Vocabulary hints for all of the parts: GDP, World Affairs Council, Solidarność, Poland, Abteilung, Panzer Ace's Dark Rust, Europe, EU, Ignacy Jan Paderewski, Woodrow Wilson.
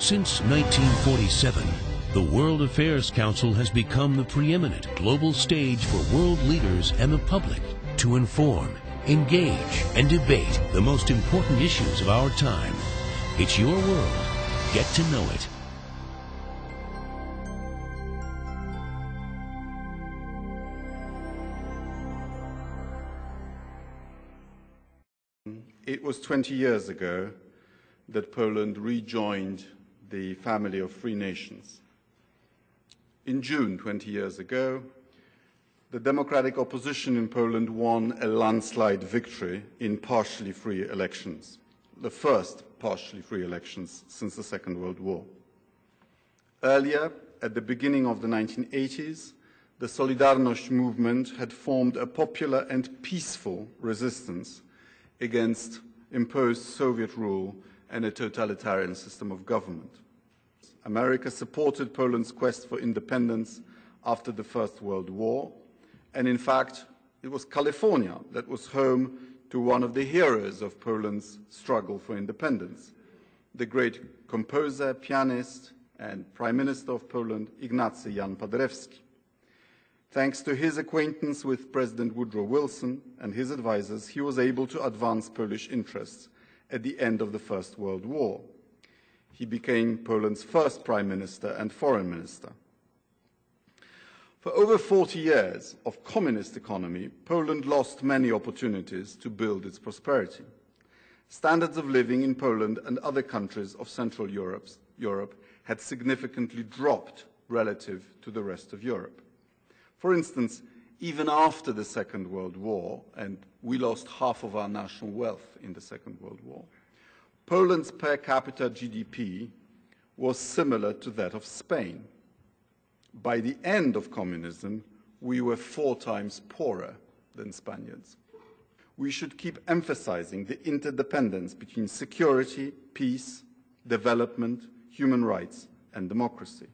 Since 1947, the World Affairs Council has become the preeminent global stage for world leaders and the public to inform, engage, and debate the most important issues of our time. It's your world. Get to know it. It was 20 years ago that Poland rejoined the family of free nations. In June, 20 years ago, the democratic opposition in Poland won a landslide victory in partially free elections, the first partially free elections since the Second World War. Earlier, at the beginning of the 1980s, the Solidarność movement had formed a popular and peaceful resistance against imposed Soviet rule and a totalitarian system of government. America supported Poland's quest for independence after the First World War, and in fact, it was California that was home to one of the heroes of Poland's struggle for independence, the great composer, pianist, and Prime Minister of Poland, Ignacy Jan Paderewski. Thanks to his acquaintance with President Woodrow Wilson and his advisors, he was able to advance Polish interests at the end of the First World War. He became Poland's first Prime Minister and Foreign Minister. For over 40 years of communist economy, Poland lost many opportunities to build its prosperity. Standards of living in Poland and other countries of Central Europe had significantly dropped relative to the rest of Europe. For instance, even after the Second World War, and we lost half of our national wealth in the Second World War, Poland's per capita GDP was similar to that of Spain. By the end of communism, we were 4 times poorer than Spaniards. We should keep emphasizing the interdependence between security, peace, development, human rights, and democracy.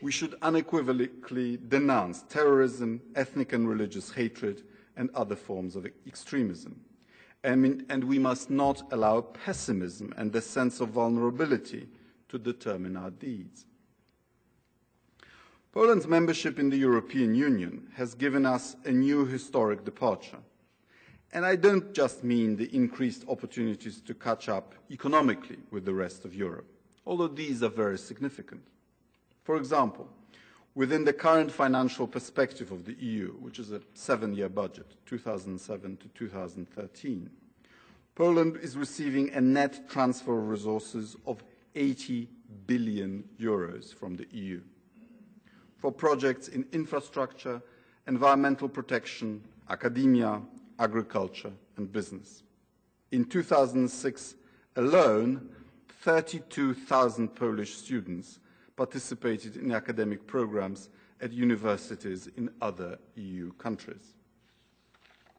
We should unequivocally denounce terrorism, ethnic and religious hatred, and other forms of extremism. And we must not allow pessimism and the sense of vulnerability to determine our deeds. Poland's membership in the European Union has given us a new historic departure. And I don't just mean the increased opportunities to catch up economically with the rest of Europe, although these are very significant. For example, within the current financial perspective of the EU, which is a 7-year budget, 2007 to 2013, Poland is receiving a net transfer of resources of €80 billion from the EU for projects in infrastructure, environmental protection, academia, agriculture, and business. In 2006 alone, 32,000 Polish students participated in academic programs at universities in other EU countries.